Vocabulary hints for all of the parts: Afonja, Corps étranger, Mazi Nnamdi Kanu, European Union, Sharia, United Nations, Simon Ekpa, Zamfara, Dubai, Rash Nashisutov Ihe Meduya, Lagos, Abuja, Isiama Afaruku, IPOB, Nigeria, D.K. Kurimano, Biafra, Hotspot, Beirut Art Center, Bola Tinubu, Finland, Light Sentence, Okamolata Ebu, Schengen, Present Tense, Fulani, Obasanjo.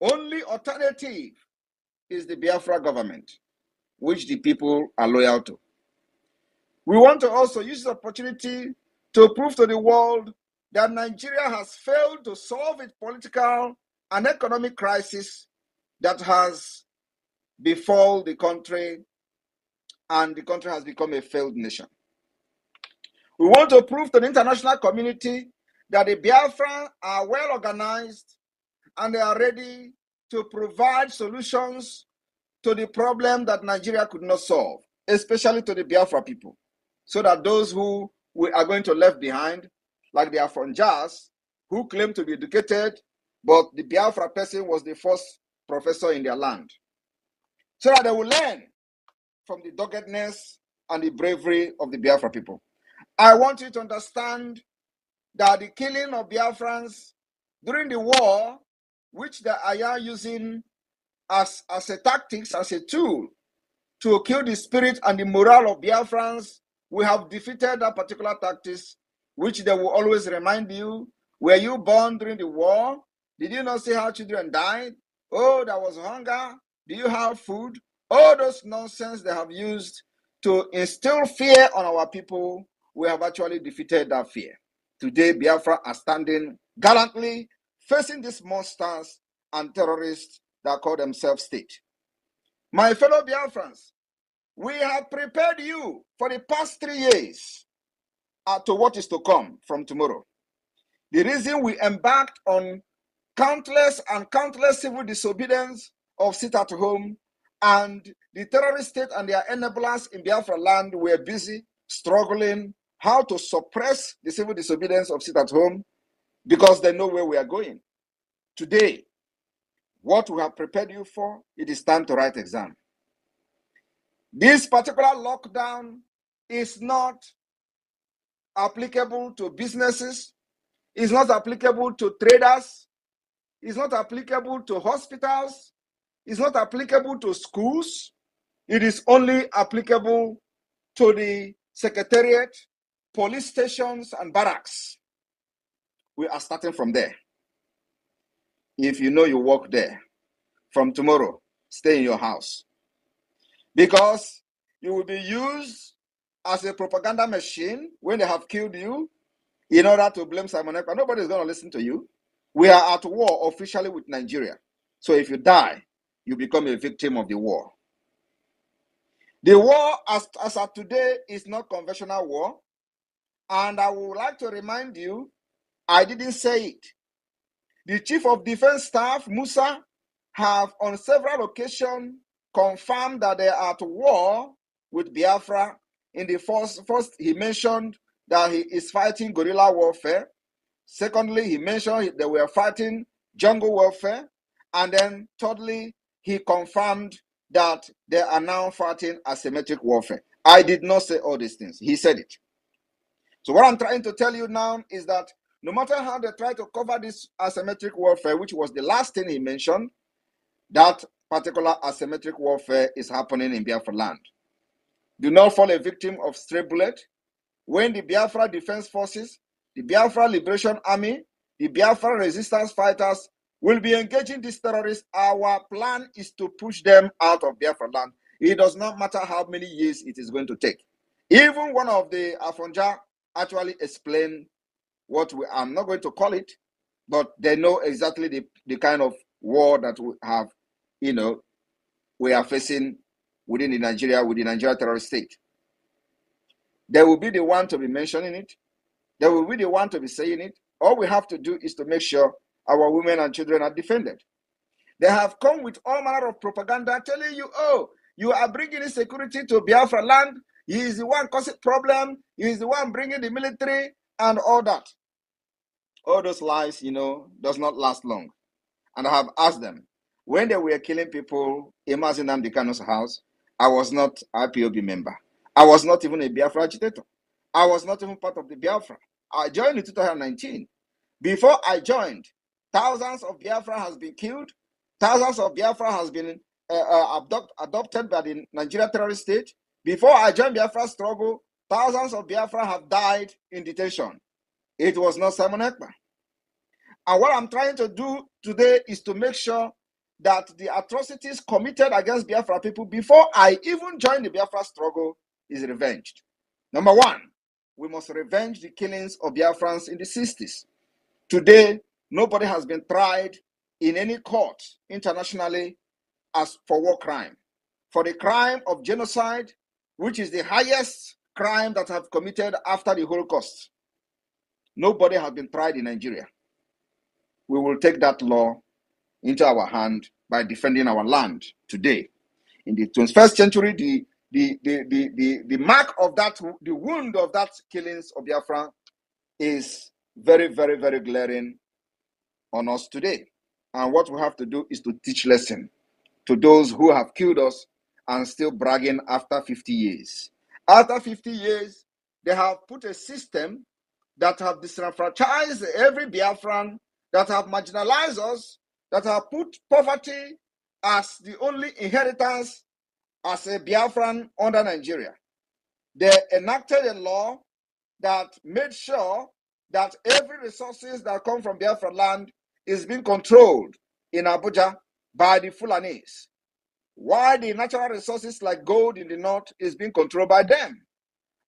only alternative is the Biafra government, which the people are loyal to. We want to also use this opportunity to prove to the world that Nigeria has failed to solve its political and economic crisis that has befallen the country, and the country has become a failed nation. We want to prove to the international community that the Biafra are well organized and they are ready to provide solutions to the problem that Nigeria could not solve, especially to the Biafra people, so that those who we are going to left behind, like the Afonjas, who claim to be educated, but the Biafra person was the first professor in their land, so that they will learn from the doggedness and the bravery of the Biafra people. I want you to understand that the killing of Biafrans during the war, which they are using as a tactics, as a tool to kill the spirit and the morale of Biafrans, we have defeated that particular tactics, which they will always remind you, were you born during the war? Did you not see how children died? Oh, there was hunger. Do you have food? All those nonsense they have used to instill fear on our people, we have actually defeated that fear. Today, Biafra are standing gallantly facing these monsters and terrorists that call themselves state. My fellow Biafrans, we have prepared you for the past 3 years to what is to come from tomorrow. The reason we embarked on countless and countless civil disobedience of sit at home, and the terrorist state and their enablers in Biafra land were busy struggling how to suppress the civil disobedience of sit at home, because they know where we are going. Today, what we have prepared you for, it is time to write exam. This particular lockdown is not applicable to businesses, is not applicable to traders, is not applicable to hospitals, is not applicable to schools. It is only applicable to the secretariat, police stations, and barracks. We are starting from there. If you know you work there, from tomorrow, stay in your house, because you will be used as a propaganda machine when they have killed you in order to blame Simon Ekpa. Nobody is going to listen to you. We are at war officially with Nigeria. So if you die, you become a victim of the war. The war as of today is not conventional war. And I would like to remind you, I didn't say it. The Chief of Defense Staff, Musa, have on several occasions confirmed that they are at war with Biafra. In the first, he mentioned that he is fighting guerrilla warfare. Secondly, he mentioned they were fighting jungle warfare. And then thirdly, he confirmed that they are now fighting asymmetric warfare. I did not say all these things. He said it. So what I'm trying to tell you now is that no matter how they try to cover this asymmetric warfare, which was the last thing he mentioned, that particular asymmetric warfare is happening in Biafra land. Do not fall a victim of stray bullet. When the Biafra Defense Forces, the Biafra Liberation Army, the Biafra Resistance Fighters will be engaging these terrorists, our plan is to push them out of Biafra land. It does not matter how many years it is going to take. Even one of the Afonja actually explained what we are not going to call it, but they know exactly the kind of war that we have, we are facing within the Nigeria, with the Nigeria terrorist state. They will be the one to be mentioning it. They will be the one to be saying it. All we have to do is to make sure our women and children are defended. They have come with all manner of propaganda telling you, oh, you are bringing insecurity to Biafra land. He is the one causing problem. He is the one bringing the military and all that. All those lies, does not last long. And I have asked them, when they were killing people in Mazi Nnamdi Kanu's house, I was not an IPOB member. I was not even a Biafra agitator. I was not even part of the Biafra. I joined in 2019. Before I joined, thousands of Biafra has been killed. Thousands of Biafra has been adopted by the Nigeria terrorist state. Before I joined Biafra struggle, thousands of Biafra have died in detention. It was not Simon Ekpa. And what I'm trying to do today is to make sure that the atrocities committed against Biafra people before I even joined the Biafra struggle is revenged. Number one, we must revenge the killings of Biafrans in the 60s. Today, nobody has been tried in any court internationally as for war crime. For the crime of genocide, which is the highest crime that have committed after the Holocaust, nobody has been tried in Nigeria. We will take that law into our hand by defending our land today. In the 21st century, the mark of that, the wound of that killings of Biafra is very, very, very glaring on us today. And what we have to do is to teach lesson to those who have killed us and still bragging after 50 years. After 50 years, they have put a system that have disenfranchised every Biafran, that have marginalized us, that have put poverty as the only inheritance as a Biafran under Nigeria. They enacted a law that made sure that every resources that come from Biafra land is being controlled in Abuja by the Fulanis, while the natural resources like gold in the north is being controlled by them.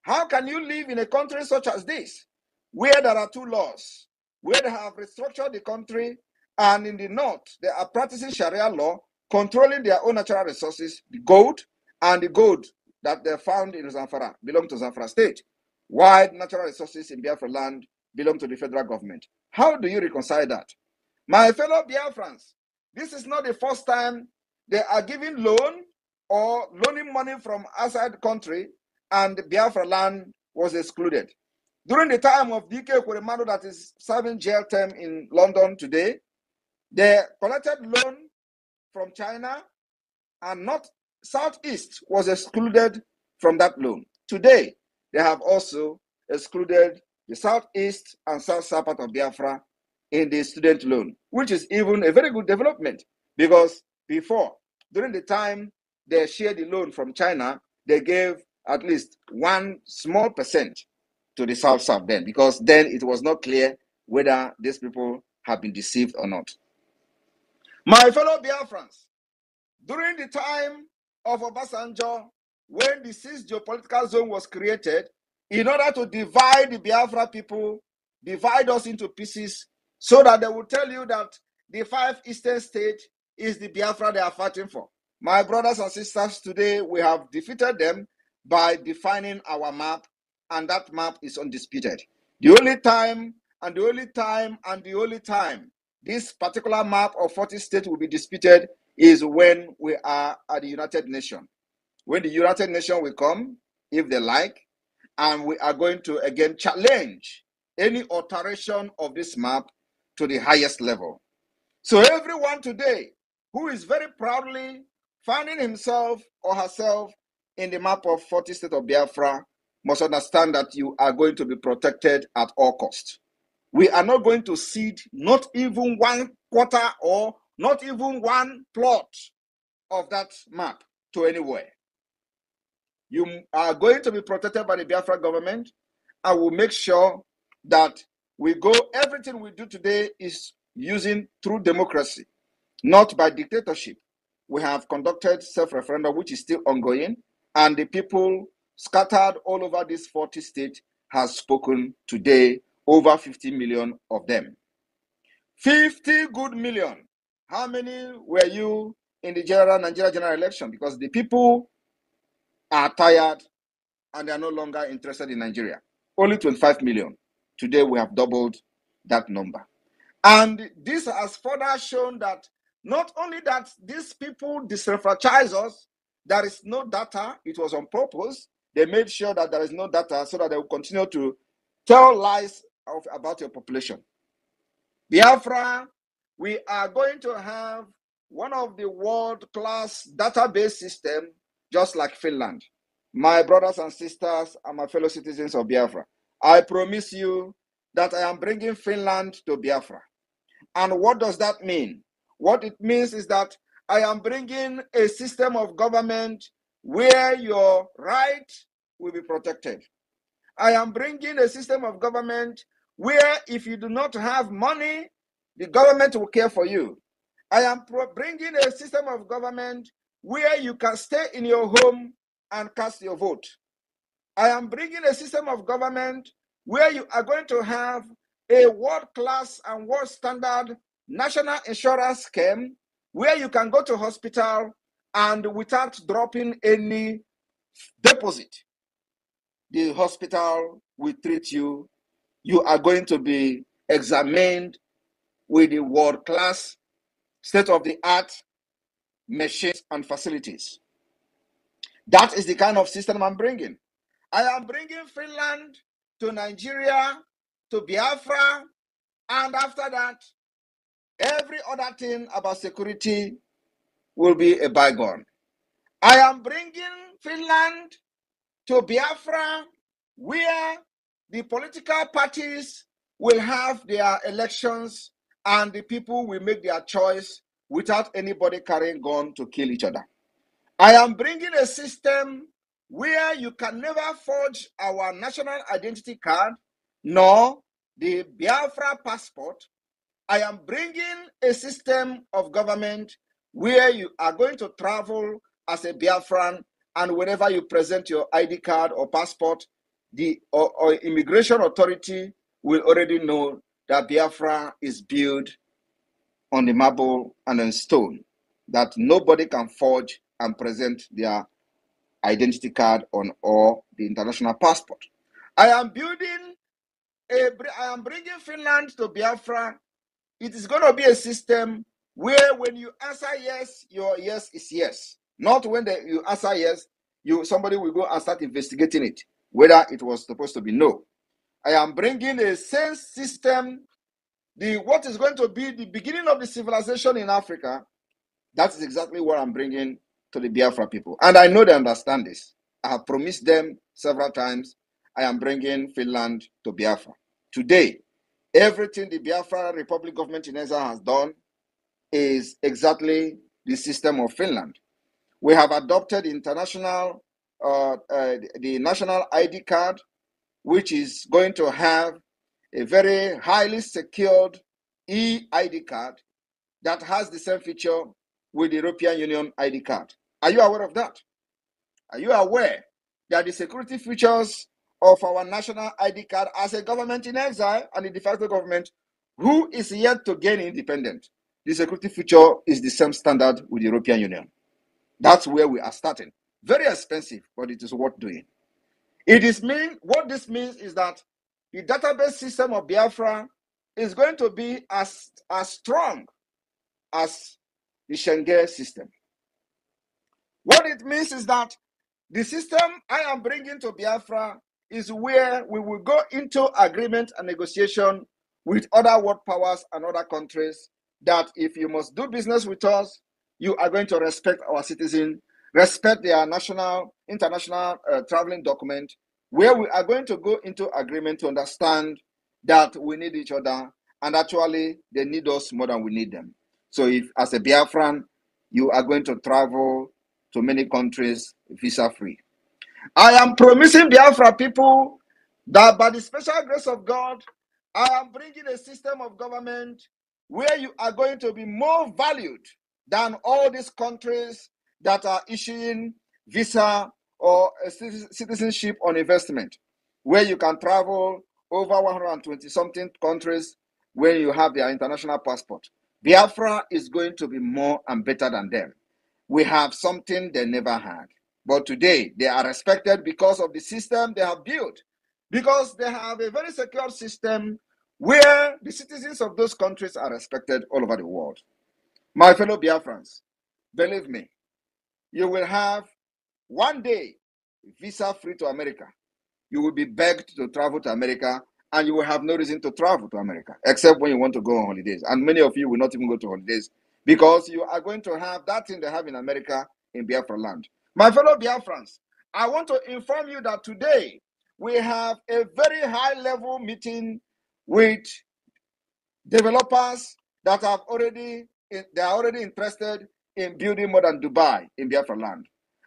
How can you live in a country such as this, where there are two laws, where they have restructured the country, and in the north, they are practicing Sharia law, controlling their own natural resources, the gold, and the gold that they found in Zamfara belong to Zamfara state, while natural resources in Biafra land belong to the federal government. How do you reconcile that? My fellow Biafrans, this is not the first time they are giving loan or loaning money from outside the country, and Biafra land was excluded. During the time of D.K. Kurimano, that is serving jail term in London today, they collected loan from China, and not Southeast was excluded from that loan. Today, they have also excluded the Southeast and South part of Biafra in the student loan, which is even a very good development, because before, during the time they shared the loan from China, they gave at least 1% to the South then, because then it was not clear whether these people have been deceived or not. My fellow Biafrans, during the time of Obasanjo, when the 6th geopolitical zone was created, in order to divide the Biafra people, divide us into pieces, so that they will tell you that the 5 eastern states is the Biafra they are fighting for. My brothers and sisters, today we have defeated them by defining our map, and that map is undisputed. The only time and the only time and the only time this particular map of 40 states will be disputed is when we are at the United Nations. When the United Nations will come, if they like, and we are going to again challenge any alteration of this map to the highest level. So everyone today who is very proudly finding himself or herself in the map of 40 states of Biafra must understand that you are going to be protected at all costs. We are not going to cede not even 1/4 or not even 1 plot of that map to anywhere. You are going to be protected by the Biafra government. I will make sure that we go, everything we do today is using through democracy, not by dictatorship. We have conducted self-referendum, which is still ongoing, and the people scattered all over this 40 state has spoken today, over 50 million of them. 50 good million. How many were you in the Nigeria general election? Because the people are tired and they are no longer interested in Nigeria. Only 25 million. Today we have doubled that number. And this has further shown that not only that these people disenfranchise us, there is no data. It was on purpose. They made sure that there is no data so that they will continue to tell lies about your population. Biafra, we are going to have one of the world-class database systems, just like Finland. My brothers and sisters and my fellow citizens of Biafra, I promise you that I am bringing Finland to Biafra. And what does that mean? What it means is that I am bringing a system of government where your right will be protected. I am bringing a system of government where if you do not have money, the government will care for you. I am bringing a system of government where you can stay in your home and cast your vote. I am bringing a system of government where you are going to have a world-class and world-standard national insurance scheme where you can go to hospital and without dropping any deposit, the hospital will treat you. You are going to be examined with the world-class, state-of-the-art machines and facilities. That is the kind of system I'm bringing. I am bringing Finland to Nigeria, to Biafra, and after that, every other thing about security will be a bygone. I am bringing Finland to Biafra, where the political parties will have their elections and the people will make their choice without anybody carrying gun to kill each other. I am bringing a system where you can never forge our national identity card, nor the Biafra passport. I am bringing a system of government where you are going to travel as a Biafran, and whenever you present your ID card or passport, the or immigration authority will already know that Biafra is built on the marble and on stone, that nobody can forge and present their identity card on or the international passport. I am bringing Finland to Biafra. It is going to be a system where when you answer yes, your yes is yes. Not when you answer yes, somebody will go and start investigating it, whether it was supposed to be no. I am bringing a same system, what is going to be the beginning of the civilization in Africa. That is exactly what I'm bringing to the Biafra people. And I know they understand this. I have promised them several times, I am bringing Finland to Biafra. Today, everything the Biafra Republic government in Ezra has done is exactly the system of Finland. We have adopted the national ID card, which is going to have a very highly secured e-ID card that has the same feature with the European Union ID card. Are you aware of that? Are you aware that the security features of our national ID card as a government in exile and a de facto government who is yet to gain independence, the security feature is the same standard with the European Union? That's where we are starting. Very expensive, but it is worth doing. What this means is that the database system of Biafra is going to be as strong as the Schengen system. What it means is that the system I am bringing to Biafra is where we will go into agreement and negotiation with other world powers and other countries that if you must do business with us, you are going to respect our citizens, respect their national, international traveling document, where we are going to go into agreement to understand that we need each other, and actually they need us more than we need them. So if, as a Biafran, you are going to travel to many countries visa-free. I am promising Biafra people that by the special grace of God, I am bringing a system of government where you are going to be more valued than all these countries that are issuing visa or citizenship on investment, where you can travel over 120-something countries where you have their international passport. Biafra is going to be more and better than them. We have something they never had. But today, they are respected because of the system they have built, because they have a very secure system where the citizens of those countries are respected all over the world. My fellow Biafrans, believe me, you will have one day visa-free to America. You will be begged to travel to America, and you will have no reason to travel to America, except when you want to go on holidays. And many of you will not even go to holidays because you are going to have that thing they have in America in Biafra land. My fellow Biafrans, I want to inform you that today we have a very high-level meeting with developers that have already, they are already interested in building more than Dubai in Biafra land.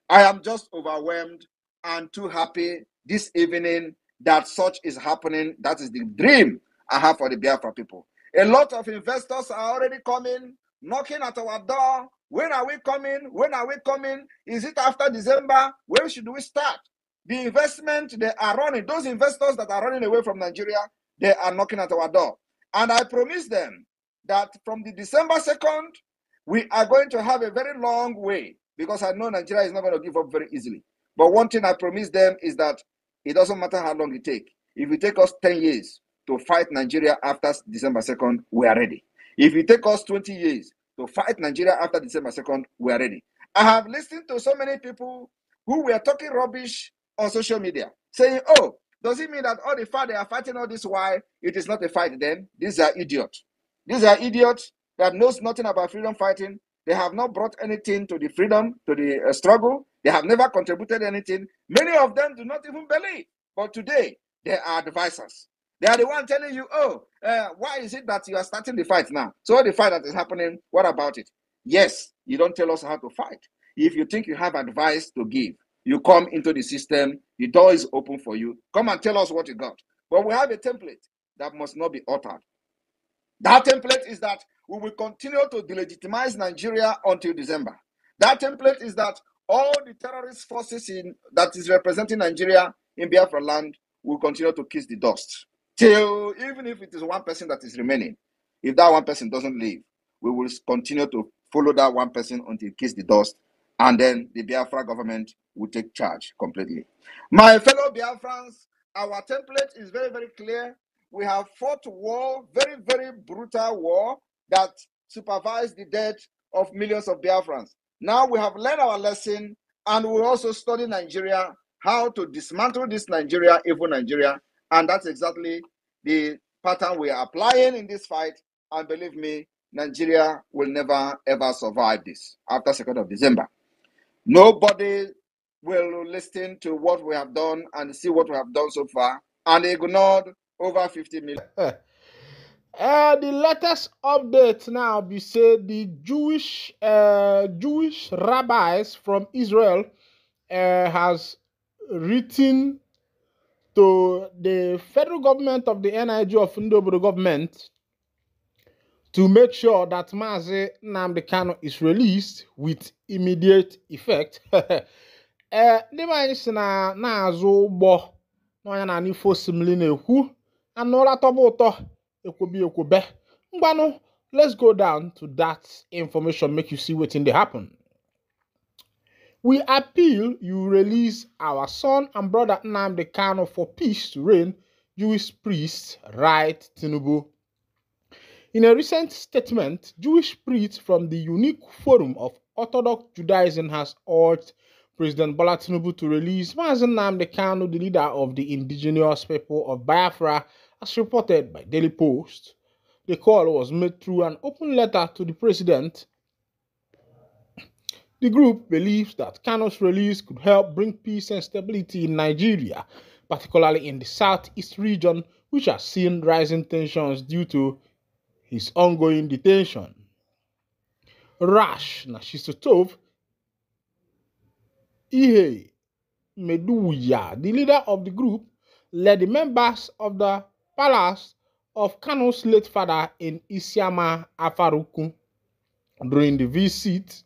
I am just overwhelmed and too happy this evening that such is happening. That is the dream I have for the Biafra people. A lot of investors are already coming knocking at our door. When are we coming? When are we coming? Is it after December? When should we start? The investment they are running, those investors that are running away from Nigeria, they are knocking at our door. And I promise them that from the December 2nd, we are going to have a very long way, because I know Nigeria is not going to give up very easily. But one thing I promise them is that it doesn't matter how long it takes. If it takes us 10 years to fight Nigeria after December 2nd, we are ready. If it takes us 20 years to fight Nigeria after December 2nd, we are ready. I have listened to so many people who were talking rubbish on social media, saying, oh, does it mean that all the fact they are fighting all this while it is not a fight then? These are idiots. These are idiots that knows nothing about freedom fighting. They have not brought anything to the freedom, to the struggle. They have never contributed anything. Many of them do not even believe. But today, they are advisors. They are the one telling you, oh, why is it that you are starting the fight now? So the fight that is happening, what about it? Yes, you don't tell us how to fight. If you think you have advice to give, you come into the system, the door is open for you. Come and tell us what you got. But we have a template that must not be altered. That template is that we will continue to delegitimize Nigeria until December. That template is that all the terrorist forces that is representing Nigeria in Biafra land will continue to kiss the dust. Till even if it is one person that is remaining, if that one person doesn't leave, we will continue to follow that one person until it kisses the dust. And then the Biafra government will take charge completely. My fellow Biafrans, our template is very, very clear. We have fought war, very, very brutal war that supervised the death of millions of Biafrans. Now we have learned our lesson, and we also study Nigeria, how to dismantle this Nigeria, evil Nigeria. And that's exactly the pattern we are applying in this fight. And believe me, Nigeria will never, ever survive this after 2nd of December. Nobody will listen to what we have done and see what we have done so far, and ignored over 50 million. The latest update now, we say the Jewish rabbis from Israel has written to the federal government of the NIG of Ndobro government to make sure that Mazi Nnamdi Kanu is released with immediate effect. Let's go down to that information, make you see what's in the happen. We appeal you release our son and brother Nnamdi Kanu for peace to reign, Jewish priest Right Tinubu. In a recent statement, Jewish priests from the Unique Forum of Orthodox Judaism has urged President Bola Tinubu to release Mazi Nnamdi Kanu, the leader of the indigenous people of Biafra, as reported by Daily Post. The call was made through an open letter to the president. The group believes that Kanu's release could help bring peace and stability in Nigeria, particularly in the southeast region, which has seen rising tensions due to his ongoing detention. Rash Nashisutov Ihe Meduya, the leader of the group, led the members of the palace of Kanu's late father in Isiama Afaruku during the visit.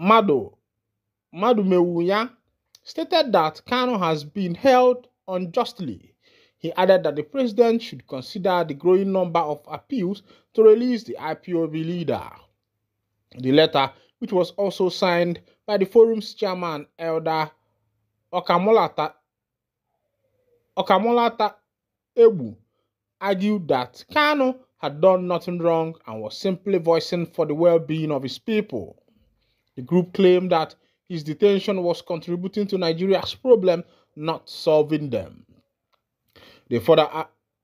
Madumewuya stated that Kanu has been held unjustly. He added that the president should consider the growing number of appeals to release the IPOB leader. The letter, which was also signed by the forum's chairman, Elder Okamolata Ebu, argued that Kanu had done nothing wrong and was simply voicing for the well-being of his people. The group claimed that his detention was contributing to Nigeria's problem, not solving them. They further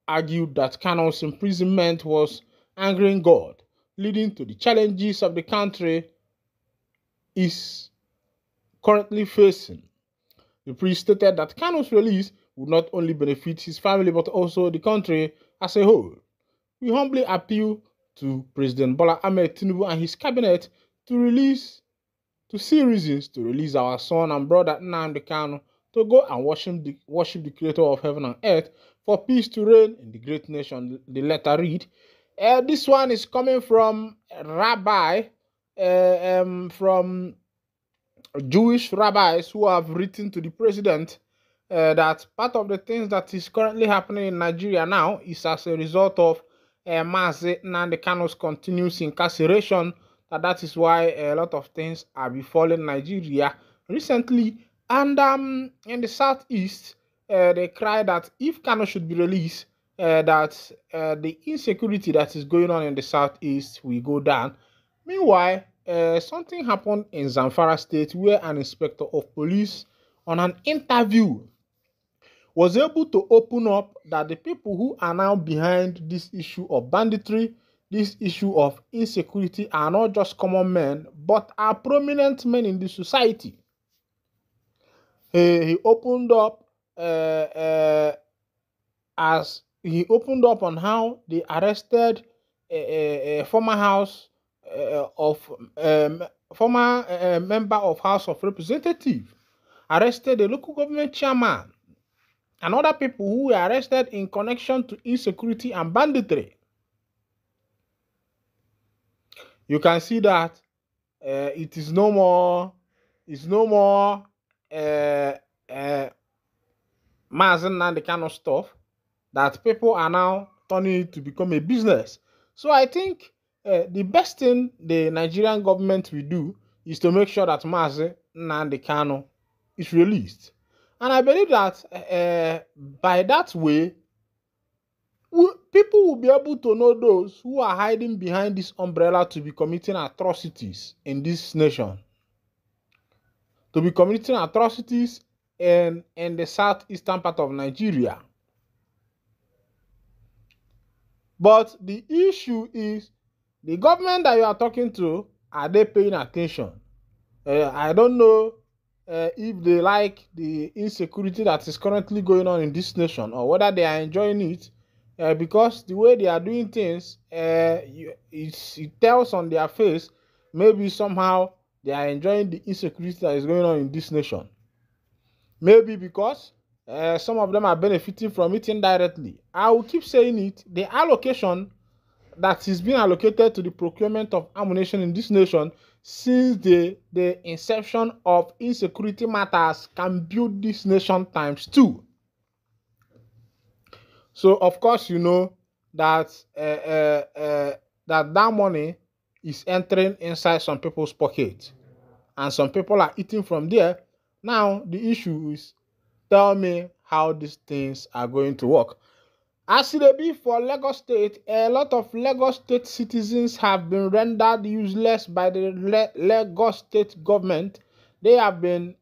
argued that Kanu's imprisonment was angering God, leading to the challenges of the country is currently facing. The priest stated that Kanu's release would not only benefit his family but also the country as a whole. We humbly appeal to President Bola Ahmed Tinubu and his cabinet to see reasons to release our son and brother Nnamdi Kanu, to go and worship the creator of heaven and earth, for peace to reign in the great nation. The letter read, This one is coming from rabbi, from Jewish rabbis who have written to the president that part of the things that is currently happening in Nigeria now is as a result of Mazi Nnamdi Kanu's continuous incarceration. That is why a lot of things are befalling Nigeria recently. And in the southeast, they cry that if Kanu should be released, that the insecurity that is going on in the southeast will go down. Meanwhile, something happened in Zamfara state where an inspector of police on an interview was able to open up that the people who are now behind this issue of banditry, this issue of insecurity, are not just common men, but are prominent men in the society. He opened up on how they arrested a former house former member of House of Representatives, arrested the local government chairman, and other people who were arrested in connection to insecurity and banditry. You can see that it is no more, Mazi Nnamdi Kanu stuff that people are now turning to become a business. So I think the best thing the Nigerian government will do is to make sure that Mazi Nnamdi Kanu is released. And I believe that by that way, people will be able to know those who are hiding behind this umbrella to be committing atrocities in this nation, to be committing atrocities in the southeastern part of Nigeria. But the issue is, the government that you are talking to, are they paying attention? I don't know if they like the insecurity that is currently going on in this nation, or whether they are enjoying it. Because the way they are doing things, it tells on their face, maybe somehow they are enjoying the insecurity that is going on in this nation. Maybe because some of them are benefiting from it indirectly. I will keep saying it, the allocation that is being allocated to the procurement of ammunition in this nation since the inception of insecurity matters can build this nation ×2. So, of course, you know that that money is entering inside some people's pockets, and some people are eating from there. Now, the issue is, tell me how these things are going to work. As it be for Lagos State, a lot of Lagos State citizens have been rendered useless by the Lagos State government. They have been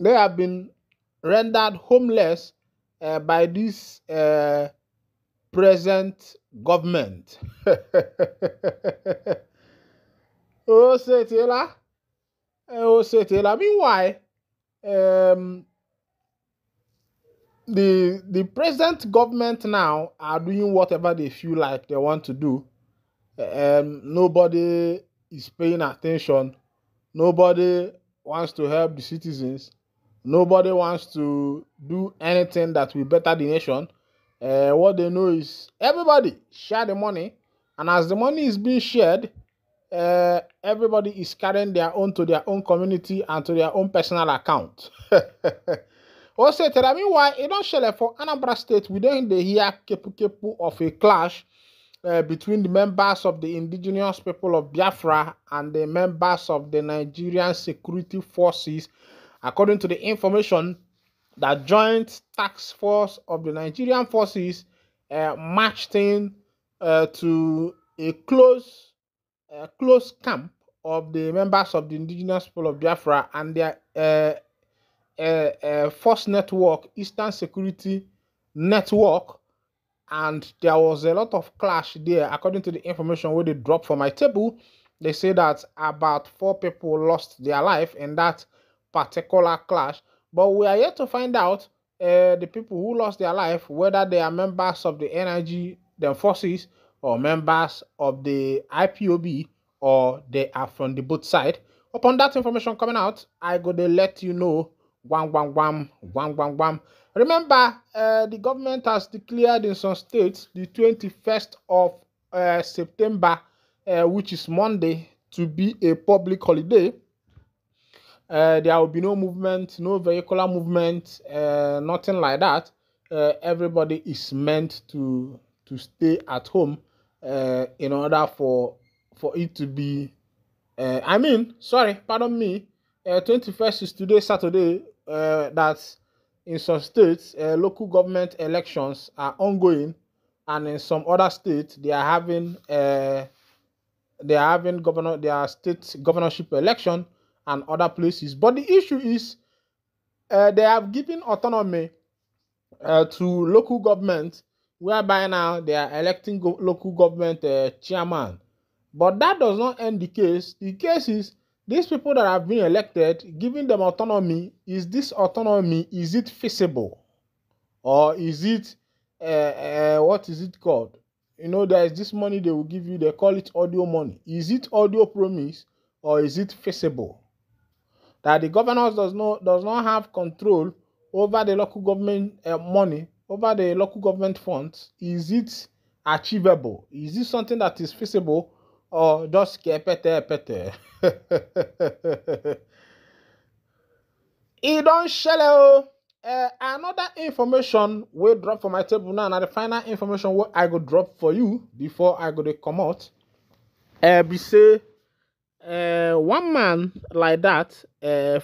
rendered homeless by this present government. Oh, Setela. Meanwhile, the present government now are doing whatever they feel like they want to do. Nobody is paying attention. Nobody wants to help the citizens. Nobody wants to do anything that will better the nation. What they know is everybody share the money. And as the money is being shared, everybody is carrying their own to their own community and to their own personal account. Also, tell me why it don't share for Anambra State. We don't hear kepu of a clash between the members of the indigenous people of Biafra and the members of the Nigerian security forces, according to the information that Joint Task Force of the Nigerian Forces marched in to a close camp of the members of the indigenous people of Biafra and their force network, Eastern Security Network, and there was a lot of clash there. According to the information where they dropped from my table, they say that about 4 people lost their life in that particular clash, but we are yet to find out the people who lost their life, whether they are members of the energy, the forces, or members of the IPOB, or they are from the both side. Upon that information coming out, I go to let you know. Remember, the government has declared in some states the 21st of September, which is Monday, to be a public holiday. There will be no movement, no vehicular movement, nothing like that. Everybody is meant to stay at home in order for it to be... Sorry, pardon me. 21st is today, Saturday, that's... In some states, local government elections are ongoing, and in some other states, they are having state governorship election and other places. But the issue is, they have given autonomy to local government, whereby now they are electing local government chairman. But that does not end the case. The case is, these people that have been elected, giving them autonomy, is this autonomy, is it feasible? Or is it, what is it called? You know, there is this money they will give you, they call it audio money. Is it audio promise or is it feasible? That the governors does not have control over the local government money, over the local government funds. Is it achievable? Is this something that is feasible? Or just kepete. It don't shell. Another information will drop for my table now. And the final information what I go drop for you before I go to come out. Be say, one man like that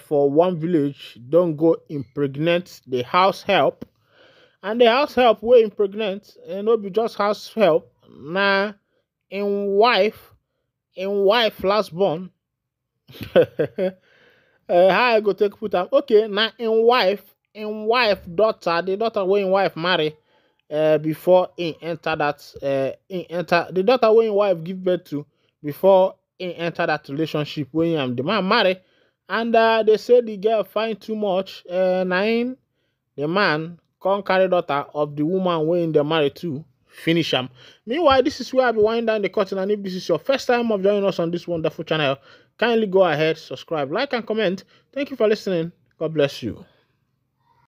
for one village don't go impregnate the house help, and the house help will impregnate and not be just house help now. In wife last born. How I go take put am? Okay, now in wife daughter, the daughter wey in wife marry before in enter that the daughter wey in wife give birth to before in enter that relationship when the man marry, and they say the girl find too much. Nine, the man can't carry daughter of the woman when they marry too. Finish am. Meanwhile, this is where I'll be winding down the curtain, and if this is your first time of joining us on this wonderful channel, kindly go ahead, subscribe, like, and comment. Thank you for listening. God bless you.